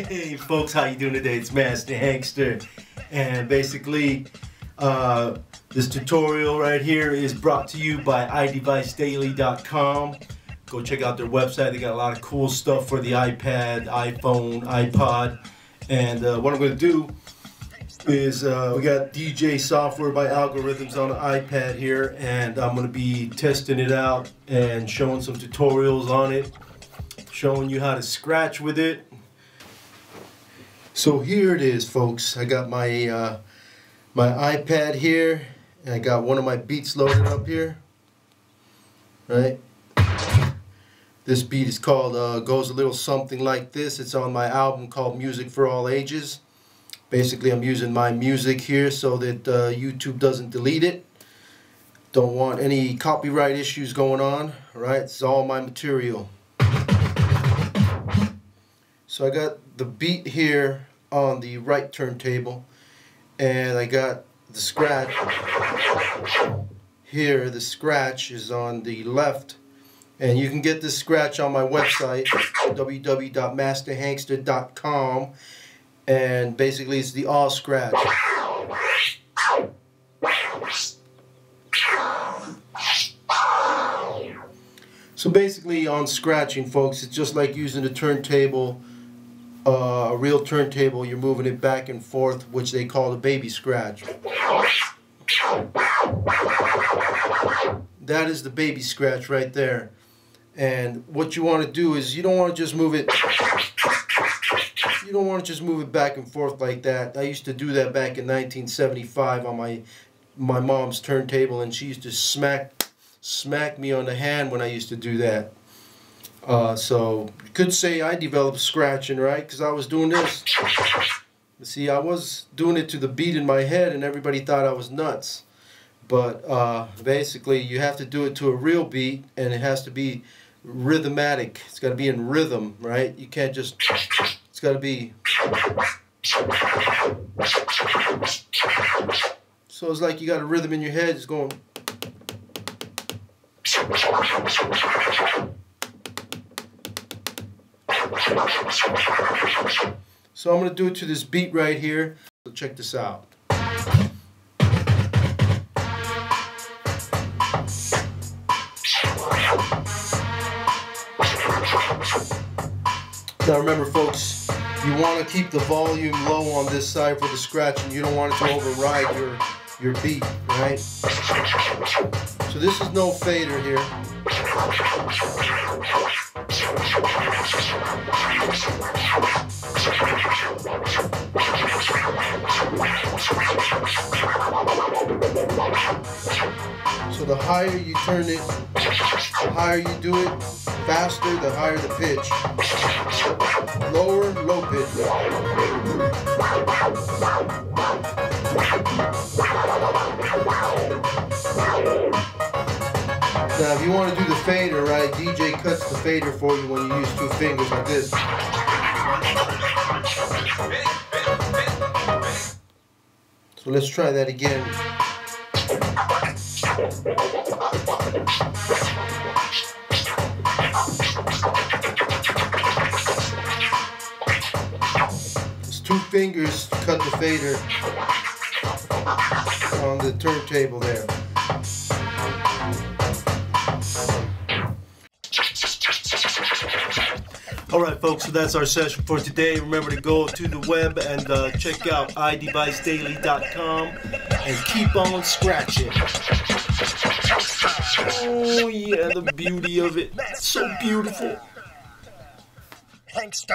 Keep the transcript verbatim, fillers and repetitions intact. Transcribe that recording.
Hey folks, how you doing today? It's Masta Hanksta, and basically uh, this tutorial right here is brought to you by i device daily dot com. Go check out their website. They got a lot of cool stuff for the iPad, iPhone, iPod, and uh, what I'm going to do is uh, we got D J software by algorithms on the iPad here, and I'm going to be testing it out and showing some tutorials on it, showing you how to scratch with it. So here it is, folks. I got my uh, my iPad here, and I got one of my beats loaded up here. Right? This beat is called, uh, goes a little something like this. It's on my album called Music for All Ages. Basically, I'm using my music here so that uh, YouTube doesn't delete it. Don't want any copyright issues going on. All right? It's all my material. So I got the beat here on the right turntable, and I got the scratch here. The scratch is on the left, and you can get this scratch on my website, w w w dot masta hanksta dot com, and basically it's the all scratch. So basically on scratching, folks, it's just like using a turntable. Uh, a real turntable, you're moving it back and forth, which they call the baby scratch. That is the baby scratch right there. And what you want to do is you don't want to just move it you don't want to just move it back and forth like that. I used to do that back in nineteen seventy-five on my my mom's turntable, and she used to smack smack me on the hand when I used to do that. Uh, so you could say I developed scratching, right? Because I was doing this. You see, I was doing it to the beat in my head, and everybody thought I was nuts. But uh, basically, you have to do it to a real beat, and it has to be rhythmatic. It's got to be in rhythm, right? You can't just. It's got to be. So it's like you got a rhythm in your head. It's going. So I'm going to do it to this beat right here. So check this out. Now remember, folks, you want to keep the volume low on this side for the scratch, and you don't want it to override your, your beat, right? So this is no fader here. So the higher you turn it, the higher you do it, faster, the higher the pitch. Lower, low pitch. Now if you want to do the fader, right, D J cuts the fader for you when you use two fingers like this. So let's try that again. It's two fingers to cut the fader on the turntable there. Alright folks, so that's our session for today. Remember to go to the web and uh, check out i device daily dot com and keep on scratching. Oh yeah, the beauty of it. It's so beautiful. Hanksta.